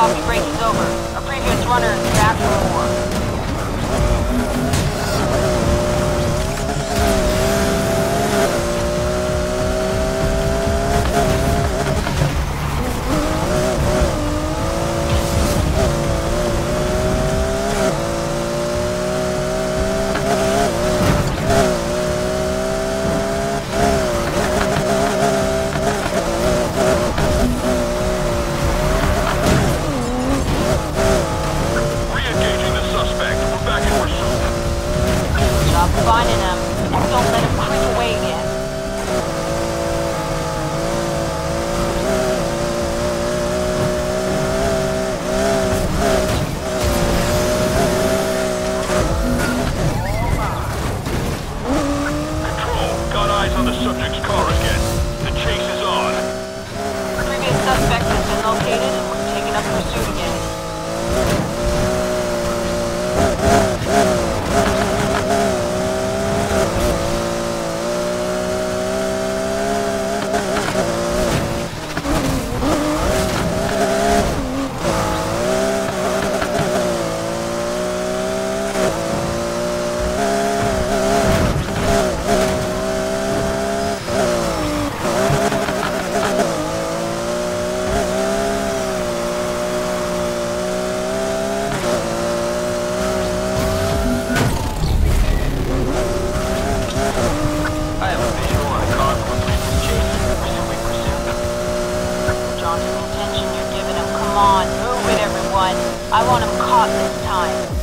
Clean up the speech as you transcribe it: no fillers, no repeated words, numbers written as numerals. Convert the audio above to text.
Coffee break is over. Our previous runner is back for more. Finding him, and don't let him creep away again. Control, got eyes on the subject's car again. The chase is on. The previous suspect has been located and we're taking up pursuit again. I want him caught this time.